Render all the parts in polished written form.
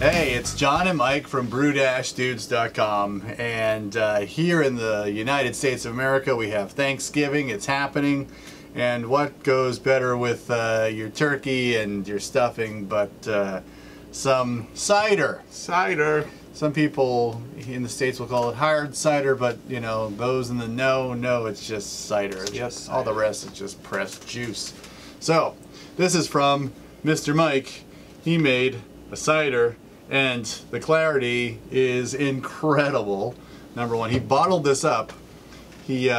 Hey, it's John and Mike from BrewdashDudes.com, and here in the United States of America we have Thanksgiving. It's happening, and what goes better with your turkey and your stuffing but some cider. Cider. Some people in the States will call it hard cider, but you know, those in the know know it's just cider. It's just cider. All the rest is just pressed juice. So, this is from Mr. Mike. He made a cider, and the clarity is incredible. Number one, he bottled this up. He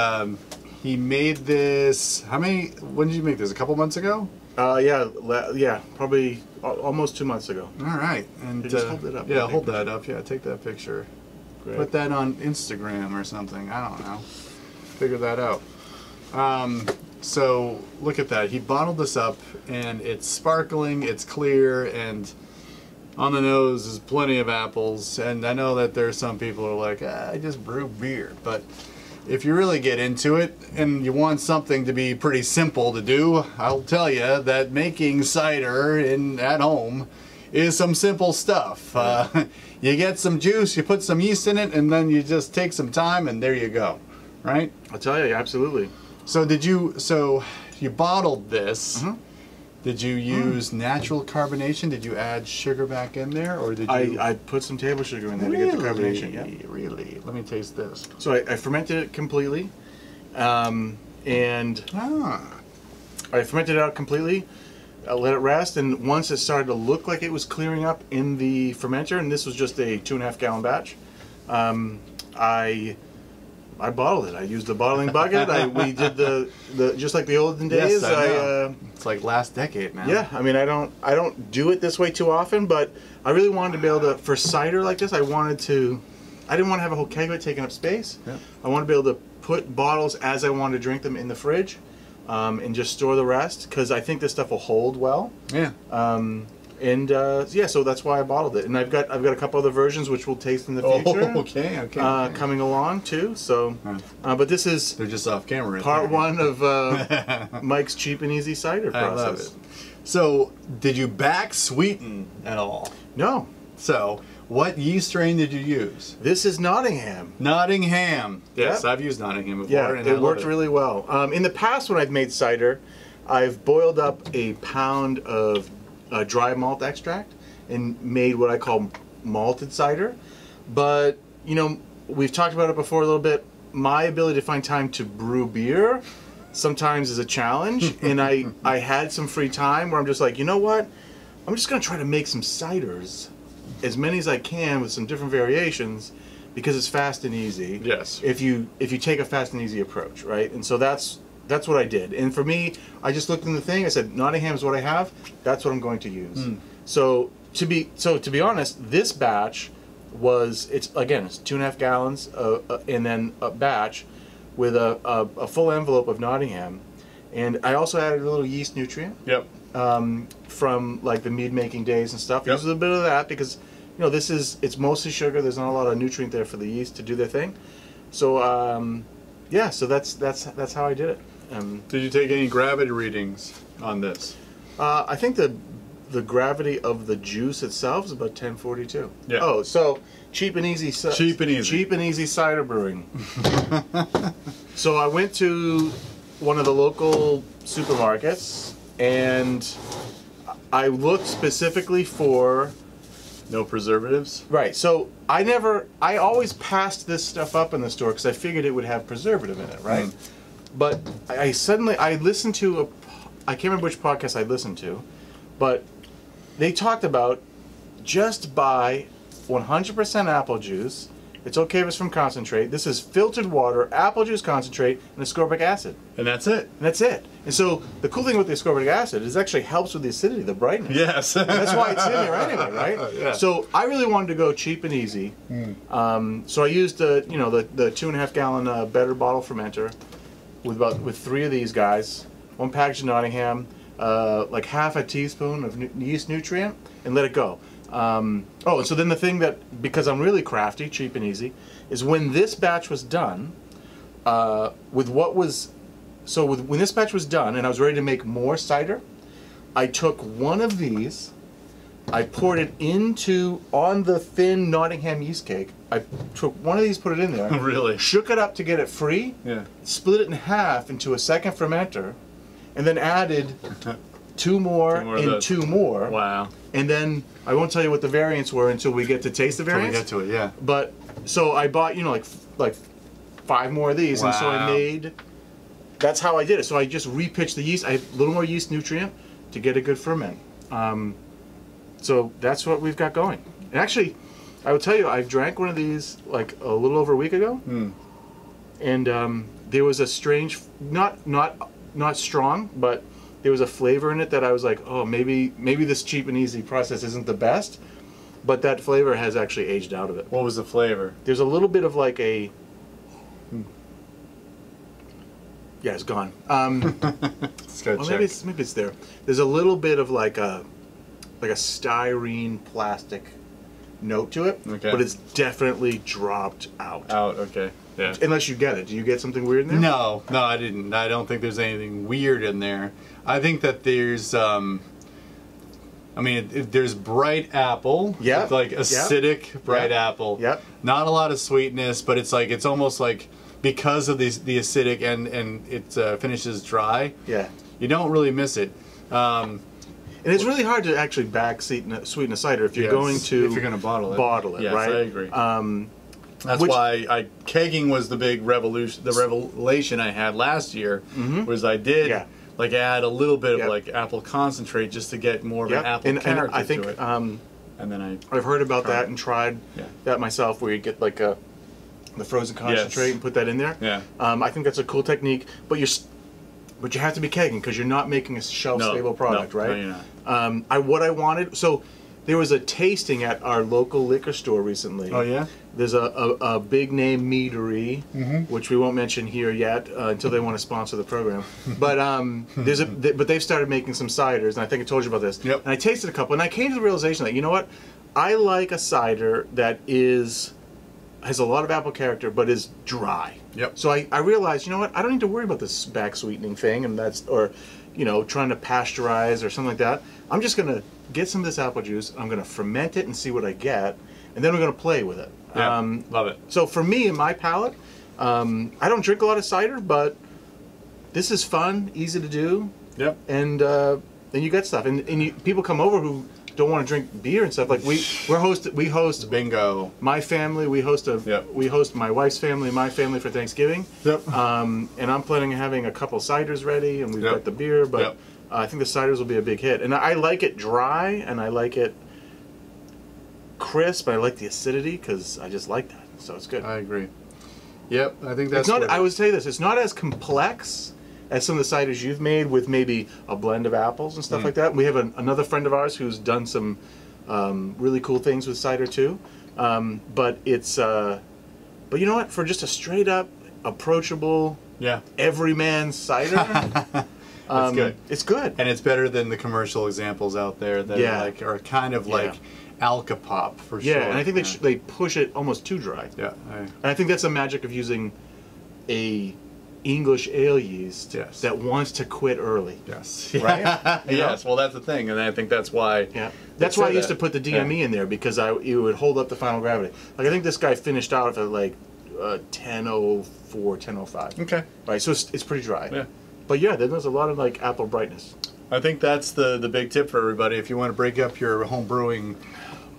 made this. How many? When did you make this? A couple months ago? Yeah, probably almost 2 months ago. All right, and just hold it up. Yeah, hold that up. Yeah, take that picture. Great. Put that on Instagram or something. I don't know. Figure that out. So look at that. He bottled this up, and it's sparkling. It's clear, and on the nose is plenty of apples. And I know that there's some people who are like, I just brew beer. But if you really get into it and you want something to be pretty simple to do, I'll tell you that making cider at home is some simple stuff. You get some juice, you put some yeast in it, and then you just take some time, and there you go. Right? I'll tell you, absolutely. So you bottled this. Mm-hmm. Did you use natural carbonation? Did you add sugar back in there, or did you? I put some table sugar in there to get the carbonation. Yeah, really. Let me taste this. So I fermented it completely, I fermented it out completely. I let it rest, and once it started to look like it was clearing up in the fermenter, and this was just a 2.5 gallon batch, I bottled it. I used the bottling bucket. We did the just like the olden days. Yes, I know. It's like last decade, man. Yeah, I mean, I don't do it this way too often, but I really wanted to be able to, for cider like this, I didn't want to have a whole keg of it taking up space. Yeah. I wanted to be able to put bottles as I wanted to drink them in the fridge, and just store the rest, because I think this stuff will hold well. Yeah. So that's why I bottled it, and I've got a couple other versions which we'll taste in the future. Oh, okay. Coming along too. So, but this is they're just off camera. Part one of Mike's cheap and easy cider process. I love it. So, did you back sweeten at all? No. So, what yeast strain did you use? This is Nottingham. Nottingham. Yes, I've used Nottingham before. Yeah, and it worked really well. In the past, when I've made cider, I've boiled up a pound of dry malt extract and made what I call malted cider, but you know, we've talked about it before a little bit. My ability to find time to brew beer sometimes is a challenge, and I had some free time where I'm just like, you know what, I'm just gonna try to make some ciders, as many as I can with some different variations, because it's fast and easy. Yes. If you take a fast and easy approach, right? And so that's what I did. And for me, I just looked in the thing, I said, Nottingham is what I have, that's what I'm going to use. Mm. So to be honest, this batch was, it's 2.5 gallons and then a batch with a full envelope of Nottingham. And I also added a little yeast nutrient. Yep. From like the mead making days and stuff. Yep. Used a little bit of that because, you know, it's mostly sugar, there's not a lot of nutrient there for the yeast to do their thing. So yeah, so that's how I did it. Did you take any gravity readings on this? I think the gravity of the juice itself is about 1042. Yeah. Oh, so cheap and easy. Cheap and easy. Cheap and easy cider brewing. So I went to one of the local supermarkets, and I looked specifically for no preservatives. Right. So I always passed this stuff up in the store because I figured it would have preservative in it, right? Mm. But I listened to I can't remember which podcast I listened to, but they talked about just buy 100% apple juice. It's okay if it's from concentrate. This is filtered water, apple juice concentrate, and ascorbic acid. And that's it. And that's it. And so the cool thing with the ascorbic acid is it actually helps with the acidity, the brightness. Yes. And that's why it's in there anyway, right? Yeah. So I really wanted to go cheap and easy. Mm. So I used the 2.5 gallon Better Bottle Fermenter with three of these guys, one package of Nottingham, like half a teaspoon of yeast nutrient, and let it go. Oh, so then the thing that, because I'm really crafty, cheap and easy, is when this batch was done, when this batch was done and I was ready to make more cider, I took one of these, I poured it into, on the thin Nottingham yeast cake, I took one of these, put it in there, really shook it up to get it free, yeah, split it in half into a second fermenter, and then added two more. Wow. And then, I won't tell you what the variants were until we get to taste the variants. Until we get to it, yeah. But, so I bought, you know, like 5 more of these, wow, and so I made, that's how I did it. So I just repitched the yeast, I had a little more yeast nutrient to get a good ferment. So that's what we've got going. And actually, I will tell you, I drank one of these like a little over a week ago, and there was a strange, not strong, but there was a flavor in it that I was like, oh, maybe this cheap and easy process isn't the best, but that flavor has actually aged out of it. What was the flavor? There's a little bit of like a, yeah, it's gone. Maybe it's there. There's a little bit of like a, styrene plastic note to it, okay, but it's definitely dropped out. Out, okay. Yeah. Unless you get it. Do you get something weird in there? No, no, I didn't. I don't think there's anything weird in there. I think that there's, I mean, there's bright apple, yep, like acidic, yep, bright, yep, apple. Yep. Not a lot of sweetness, but it's like, it's almost like, because of the acidic and it finishes dry, yeah, you don't really miss it. And it's really hard to actually sweeten a cider if you're, yes, going to, if you're going to bottle it, yes, right? I agree. That's why kegging was the big revolution. The revelation I had last year, mm-hmm, was I did, yeah, like add a little bit, yep, of like apple concentrate just to get more of, yep, an apple character and I think, to it. And then I've heard about that and tried, yeah, that myself, where you get like the frozen concentrate, yes, and put that in there. Yeah. I think that's a cool technique, but you're. But you have to be kegging because you're not making a shelf-stable product, right? No, you're not. What I wanted, so there was a tasting at our local liquor store recently. Oh, yeah? There's a big-name meadery, mm-hmm, which we won't mention here yet until they want to sponsor the program. But but they've started making some ciders, and I think I told you about this. Yep. And I tasted a couple, and I came to the realization that, you know what? I like a cider that has a lot of apple character, but is dry. Yep. So I realized, you know what, I don't need to worry about this back sweetening thing, and that's, or, you know, trying to pasteurize or something like that. I'm just gonna get some of this apple juice, I'm gonna ferment it and see what I get, and then we're gonna play with it. Yeah, love it. So for me, in my palate, I don't drink a lot of cider, but this is fun, easy to do. Yep. And then you get stuff, and people come over who don't want to drink beer and stuff. Like we host bingo. My family, we host my wife's family, my family for Thanksgiving. Yep. And I'm planning on having a couple ciders ready, and we've, yep, got the beer, but, yep, I think the ciders will be a big hit. And I like it dry, and I like it crisp. I like the acidity because I just like that, so it's good. I agree. Yep, I think that's. It's not. I would say this. It's not as complex as some of the ciders you've made with maybe a blend of apples and stuff like that. We have another friend of ours who's done some really cool things with cider too. But it's, but you know what? For just a straight up, approachable, yeah, everyman cider, it's good. It's good. And it's better than the commercial examples out there that, yeah, are kind of, yeah, like alcopop for, yeah, sure. Yeah, and I think, yeah, they push it almost too dry. Yeah. And I think that's the magic of using a English ale yeast, yes, that wants to quit early. Yes. Right? Yes. Well, that's the thing, and I think that's why. Yeah. That's why I used to put the DME, yeah, in there, because it would hold up the final gravity. Like, I think this guy finished out at like 10.04, 10.05. Okay. Right. So it's pretty dry. Yeah. But yeah, then there's a lot of like apple brightness. I think that's the big tip for everybody. If you want to break up your home brewing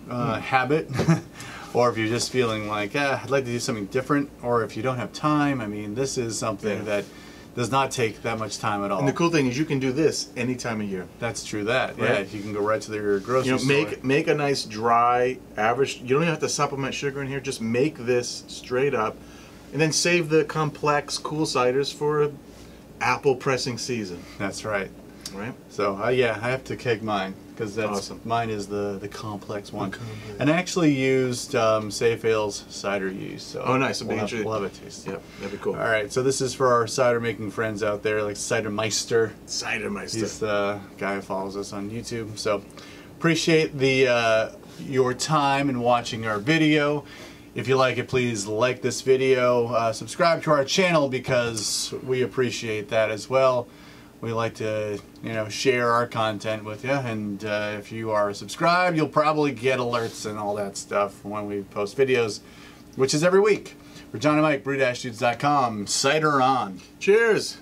habit. Or if you're just feeling like, I'd like to do something different, or if you don't have time, I mean, this is something, yeah, that does not take that much time at all. And the cool thing is you can do this any time of year. That's true, that, right? Yeah, you can go right to your grocery store. Make a nice, dry, average, you don't even have to supplement sugar in here, just make this straight up, and then save the complex, cool ciders for apple pressing season. That's right. Right? So, yeah, I have to keg mine. Because that's awesome. Mine is the complex one, and I actually used Safe Ale's cider yeast. So oh, nice! We'll have a taste. Yep, that'd be cool. All right, so this is for our cider making friends out there, like Cider Meister. Cider Meister. He's the guy who follows us on YouTube. So appreciate your time in watching our video. If you like it, please like this video. Subscribe to our channel because we appreciate that as well. we like to, you know, share our content with you, and if you are subscribed, you'll probably get alerts and all that stuff when we post videos, which is every week. For John and Mike, BrewdashDudes.com, cider on. Cheers!